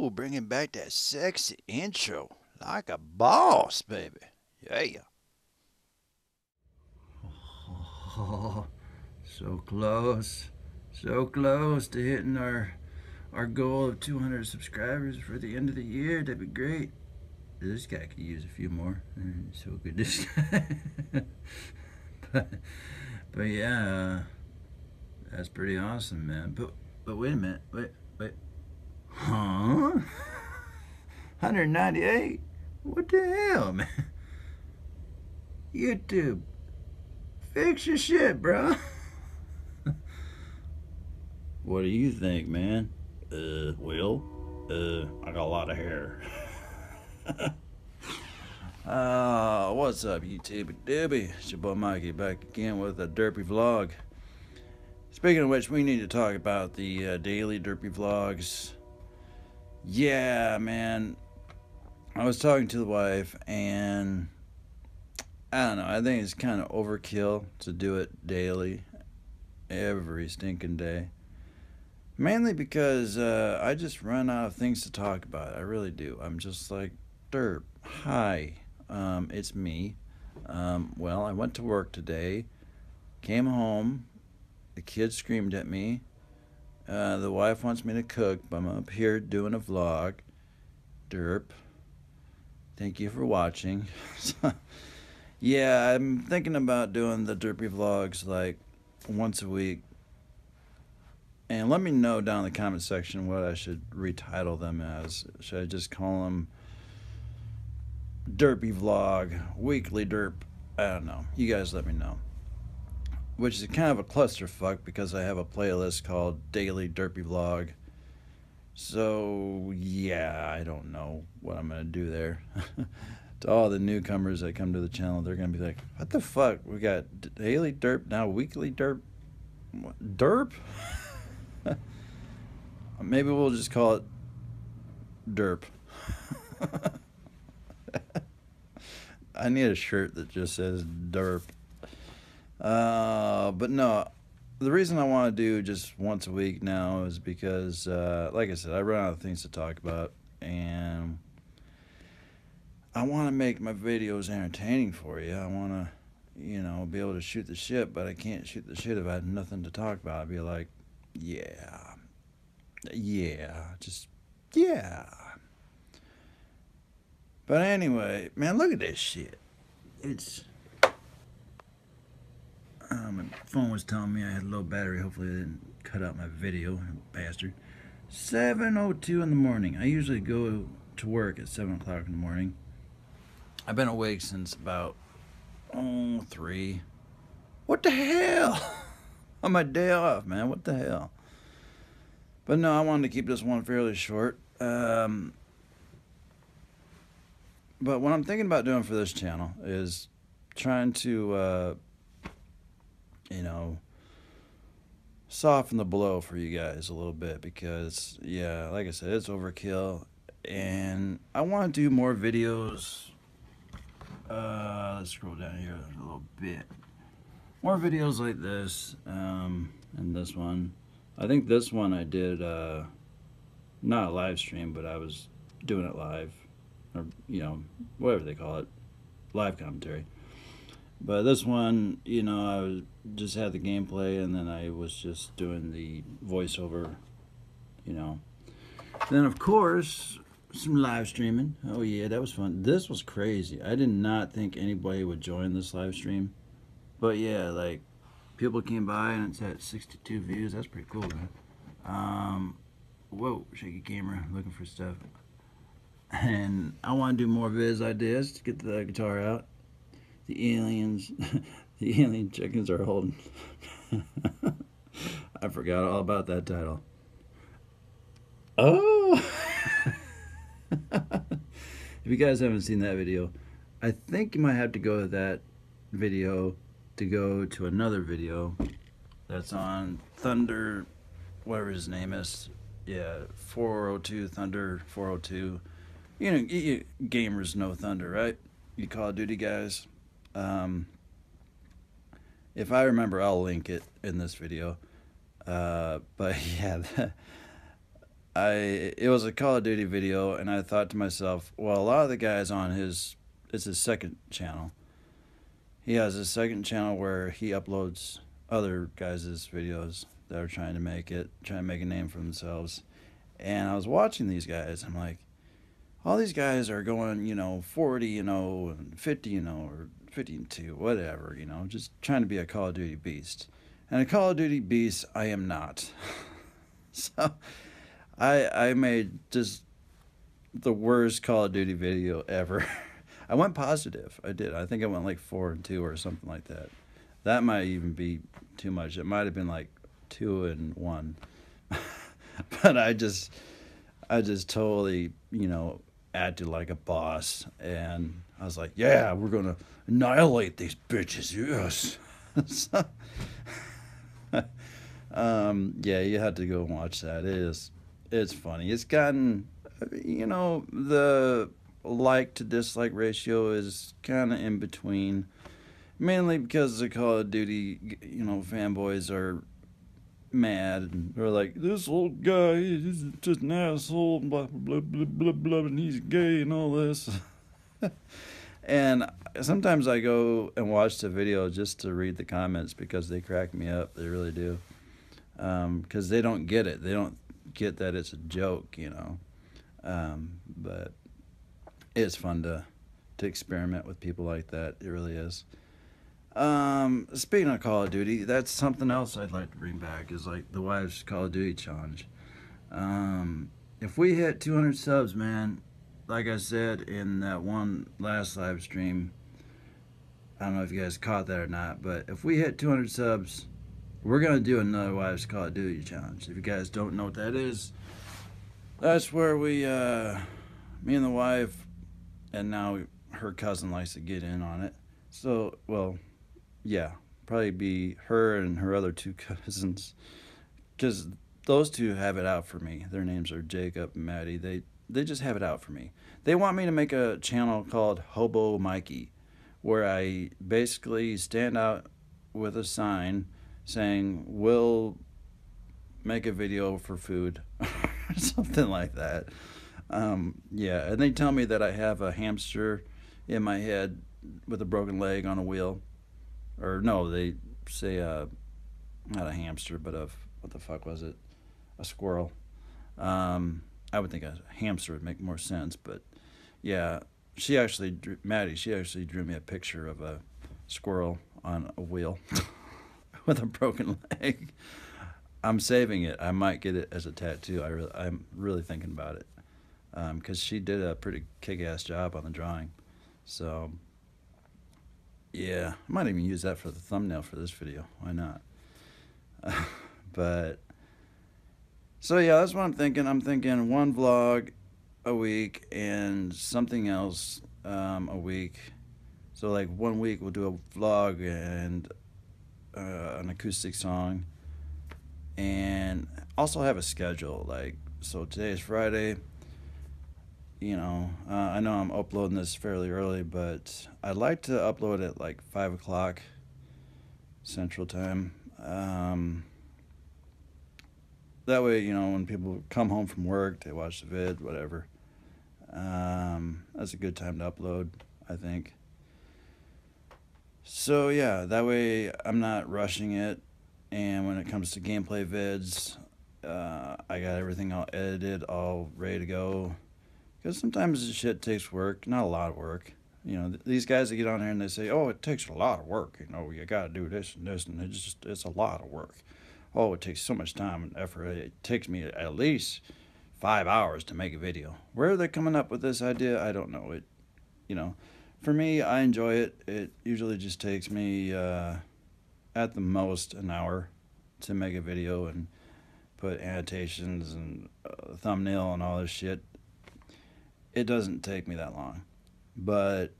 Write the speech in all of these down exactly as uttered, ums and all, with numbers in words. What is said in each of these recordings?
Ooh, bringing back that sexy intro. Like a boss, baby. Yeah. Oh, so close. So close to hitting our our goal of two hundred subscribers for the end of the year. That'd be great. This guy could use a few more. So good this guy. but, but yeah, that's pretty awesome, man. But but wait a minute. Wait, wait. Huh? one hundred ninety-eight? What the hell, man? YouTube, fix your shit, bro. What do you think, man? Uh, Will? Uh, I got a lot of hair. uh, what's up, YouTube doobie? It's your boy Mikey back again with a derpy vlog. Speaking of which, we need to talk about the uh, daily derpy vlogs. Yeah, man. I was talking to the wife, and I don't know. I think it's kind of overkill to do it daily, every stinking day. Mainly because uh, I just run out of things to talk about. I really do. I'm just like, derp, hi, um, it's me. Um, well, I went to work today, came home, the kids screamed at me. Uh, the wife wants me to cook, but I'm up here doing a vlog. Derp. Thank you for watching. So, yeah, I'm thinking about doing the derpy vlogs like once a week. And let me know down in the comment section what I should retitle them as. Should I just call them Derpy Vlog, Weekly Derp? I don't know. You guys let me know. Which is kind of a clusterfuck because I have a playlist called Daily Derpy Vlog. So, yeah, I don't know what I'm going to do there. To all the newcomers that come to the channel, they're going to be like, what the fuck? We got Daily Derp, now Weekly Derp. What? Derp? Maybe we'll just call it derp. I need a shirt that just says derp. Uh, but no, the reason I want to do just once a week now is because, uh, like I said, I run out of things to talk about, and I want to make my videos entertaining for you. I want to, you know, be able to shoot the shit, but I can't shoot the shit if I had nothing to talk about. I'd be like, yeah, yeah, just, yeah. But anyway, man, look at this shit. It's, uh, my phone was telling me I had low battery. Hopefully I didn't cut out my video, bastard. seven oh two in the morning. I usually go to work at seven o'clock in the morning. I've been awake since about, oh, three. What the hell? On my day off, man. What the hell? But no, I wanted to keep this one fairly short. Um, but what I'm thinking about doing for this channel is trying to, uh, you know, soften the blow for you guys a little bit because, yeah, like I said, it's overkill. And I want to do more videos. Uh, let's scroll down here a little bit. More videos like this, um, and this one. I think this one I did, uh, not a live stream, but I was doing it live, or, you know, whatever they call it, live commentary. But this one, you know, I was, just had the gameplay, and then I was just doing the voiceover, you know. Then, of course, some live streaming. Oh, yeah, that was fun. This was crazy. I did not think anybody would join this live stream. But yeah, like, people came by and it's at sixty-two views. That's pretty cool, man. Um, whoa, shaky camera, looking for stuff. And I want to do more vids like this to get the guitar out. The aliens, the alien chickens are holding. I forgot all about that title. Oh! If you guys haven't seen that video, I think you might have to go to that video to go to another video that's on Thunder, whatever his name is. Yeah, four oh two Thunder four oh two. You know, you, you gamers know Thunder, right? You Call of Duty guys. Um, if I remember, I'll link it in this video. Uh, but yeah, that, I it was a Call of Duty video, and I thought to myself, well, a lot of the guys on his, it's his second channel. He has a second channel where he uploads other guys' videos that are trying to make it, trying to make a name for themselves. And I was watching these guys, I'm like, all these guys are going, you know, forty and oh, and fifty and oh, or fifty and two, whatever, you know, just trying to be a Call of Duty beast. And a Call of Duty beast, I am not. So I I made just the worst Call of Duty video ever. I went positive. I did. I think I went like four and two or something like that. That might even be too much. It might have been like two and one. But I just I just totally, you know, acted like a boss, and I was like, yeah, we're gonna annihilate these bitches, yes. So, um, yeah, you have to go and watch that. It is, it's funny. It's gotten, you know, the like to dislike ratio is kind of in between, mainly because the Call of Duty, you know, fanboys are mad, and they're like, this old guy, he's just an asshole, blah, blah, blah, blah, blah, and he's gay and all this. And sometimes I go and watch the video just to read the comments, because they crack me up. They really do. Um, because they don't get it. They don't get that it's a joke, you know. Um, but it's fun to, to experiment with people like that. It really is. Um, speaking of Call of Duty, that's something else I'd like to bring back, is like the Wives Call of Duty challenge. Um, if we hit two hundred subs, man, like I said in that one last live stream, I don't know if you guys caught that or not, but if we hit two hundred subs, we're going to do another Wives Call of Duty challenge. If you guys don't know what that is, that's where we, uh, me and the wife, and now her cousin likes to get in on it. So, well, yeah, probably be her and her other two cousins, because those two have it out for me. Their names are Jacob and Maddie. They They just have it out for me. They want me to make a channel called Hobo Mikey, where I basically stand out with a sign saying, we'll make a video for food, or something like that. Um, yeah, and they tell me that I have a hamster in my head with a broken leg on a wheel. Or no, they say, uh, not a hamster, but a, what the fuck was it? A squirrel. Um... I would think a hamster would make more sense, but yeah, she actually, drew, Maddie, she actually drew me a picture of a squirrel on a wheel with a broken leg. I'm saving it. I might get it as a tattoo. I really, I'm really thinking about it, because um, she did a pretty kick-ass job on the drawing. So yeah, I might even use that for the thumbnail for this video. Why not? Uh, but... So yeah, that's what I'm thinking. I'm thinking one vlog a week and something else um, a week. So like one week we'll do a vlog and uh, an acoustic song, and also have a schedule. Like, so today is Friday. You know, uh, I know I'm uploading this fairly early, but I'd like to upload at like five o'clock Central Time. Um, That way, you know, when people come home from work, they watch the vid, whatever. Um, that's a good time to upload, I think. So, yeah, that way I'm not rushing it. And when it comes to gameplay vids, uh, I got everything all edited, all ready to go. Because sometimes this shit takes work, not a lot of work. You know, th these guys that get on here and they say, oh, it takes a lot of work. You know, you got to do this and this, and it's just, it's a lot of work. Oh, it takes so much time and effort. It takes me at least five hours to make a video. Where are they coming up with this idea? I don't know. It, you know, for me, I enjoy it. It usually just takes me, uh, at the most, an hour to make a video and put annotations and uh, thumbnail and all this shit. It doesn't take me that long. But,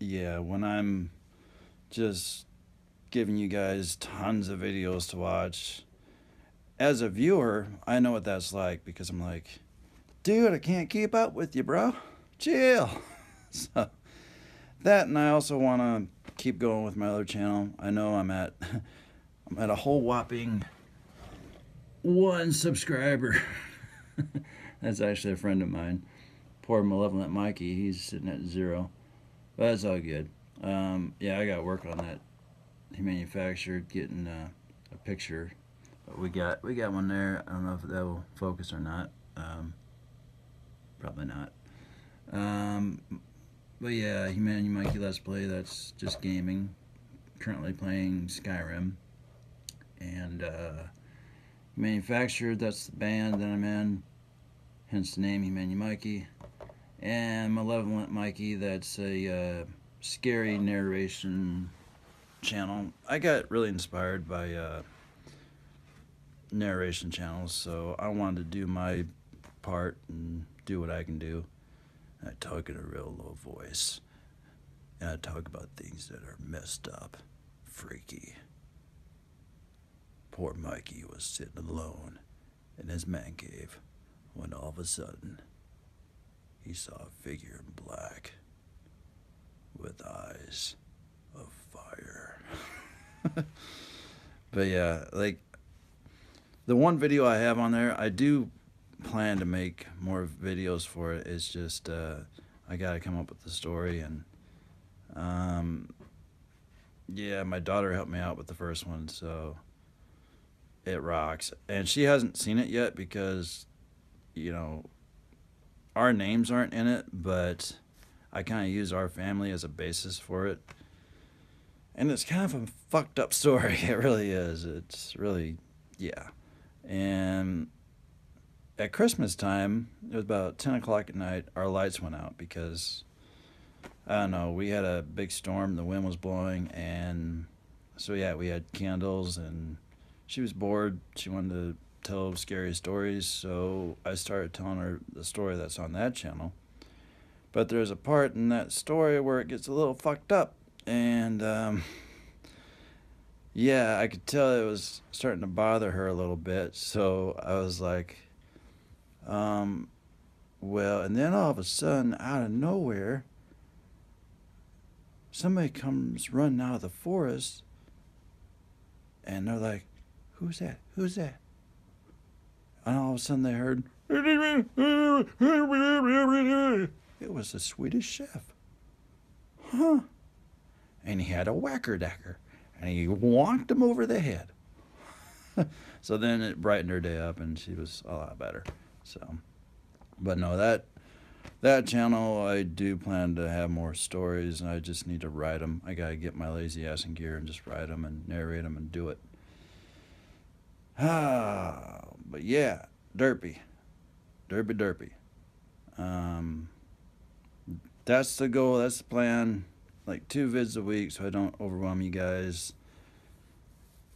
yeah, when I'm just giving you guys tons of videos to watch, as a viewer, I know what that's like, because I'm like, dude, I can't keep up with you, bro. Chill. So that, and I also want to keep going with my other channel. I know I'm at I'm at a whole whopping one subscriber. That's actually a friend of mine. Poor Malevolent Mikey, he's sitting at zero. But that's all good. Um, yeah, I gotta work on that. Humanufactured, getting uh, a picture. But we got we got one there. I don't know if that will focus or not. Um, probably not. Um, but yeah, Humanumikey Let's Play, that's just gaming. Currently playing Skyrim. And uh, Humanufactured, that's the band that I'm in. Hence the name Humanumikey. And Malevolent Mikey, that's a uh, scary narration channel. I got really inspired by uh, narration channels, so I wanted to do my part and do what I can do. I talk in a real low voice. And I talk about things that are messed up, freaky. Poor Mikey was sitting alone in his man cave when all of a sudden he saw a figure in black with eyes of fire. But yeah, like the one video I have on there, I do plan to make more videos for it. It's just uh, I gotta come up with the story, and um, yeah, my daughter helped me out with the first one, so it rocks. And she hasn't seen it yet because, you know, our names aren't in it, but I kind of use our family as a basis for it. And it's kind of a fucked up story. It really is. It's really, yeah. And at Christmas time, it was about ten o'clock at night, our lights went out because, I don't know, we had a big storm, the wind was blowing, and so yeah, we had candles, and she was bored. She wanted to tell scary stories, so I started telling her the story that's on that channel. But there's a part in that story where it gets a little fucked up, and um, yeah, I could tell it was starting to bother her a little bit, so I was like, Um, well, and then all of a sudden, out of nowhere, somebody comes running out of the forest, and they're like, who's that? Who's that? And all of a sudden they heard, it was a Swedish chef. Huh. And he had a whacker-dacker, and he whacked him over the head. So then it brightened her day up, and she was a lot better. So, but no, that that channel, I do plan to have more stories, and I just need to write them. I gotta get my lazy ass in gear and just write them and narrate them and do it. Ah, but yeah, derpy, derpy, derpy. Um, that's the goal. That's the plan. Like two vids a week, so I don't overwhelm you guys.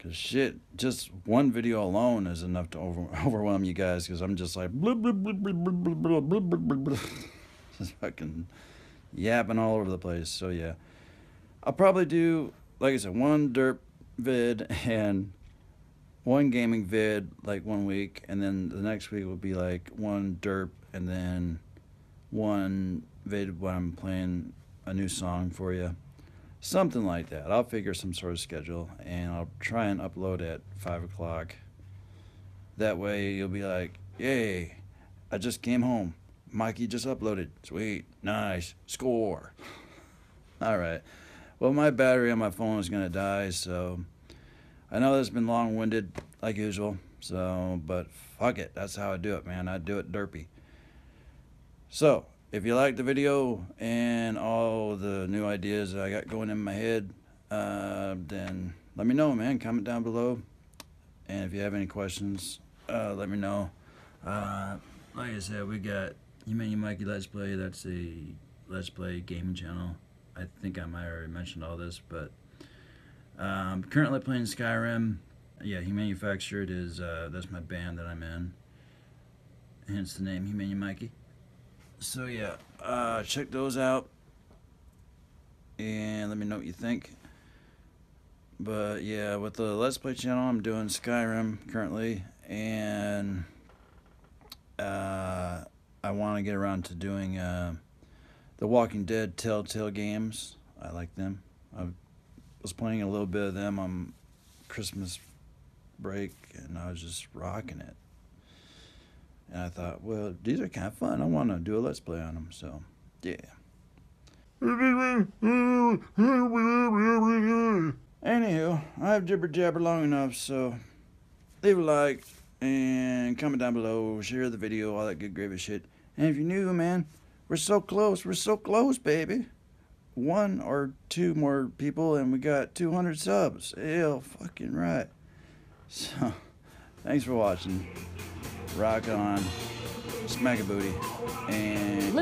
Cause shit, just one video alone is enough to over overwhelm you guys. Cause I'm just like, blub, blub, blub, blub, blub, blub, blub, blub, blub. Just fucking yapping all over the place. So yeah, I'll probably do, like I said, one derp vid and one gaming vid like one week, and then the next week will be like one derp and then one vid when I'm playing a new song for you. Something like that. I'll figure some sort of schedule, and I'll try and upload at five o'clock. That way you'll be like, yay, I just came home. Mikey just uploaded. Sweet. Nice. Score. All right. Well, my battery on my phone is going to die, so I know this has been long-winded, like usual, so, but fuck it. That's how I do it, man. I do it derpy. So, if you like the video and all the new ideas that I got going in my head, uh, then let me know, man. Comment down below. And if you have any questions, uh, let me know. Uh, like I said, we got Humanumikey Let's Play. That's a Let's Play gaming channel. I think I might have already mentioned all this, but um, currently playing Skyrim. Yeah, Humanufactured is, uh, that's my band that I'm in. Hence the name Humanumikey. So yeah, uh, check those out, and let me know what you think. But yeah, with the Let's Play channel, I'm doing Skyrim currently, and uh, I want to get around to doing uh, the Walking Dead Telltale games. I like them. I was playing a little bit of them on Christmas break, and I was just rocking it. And I thought, well, these are kind of fun. I want to do a let's play on them. So, yeah. Anywho, I've jibber jabber long enough, so leave a like and comment down below, share the video, all that good gravy shit. And if you're new, man, we're so close, we're so close, baby. One or two more people and we got two hundred subs. Hell, fucking right. So, thanks for watching. Rock on, smack a booty, and...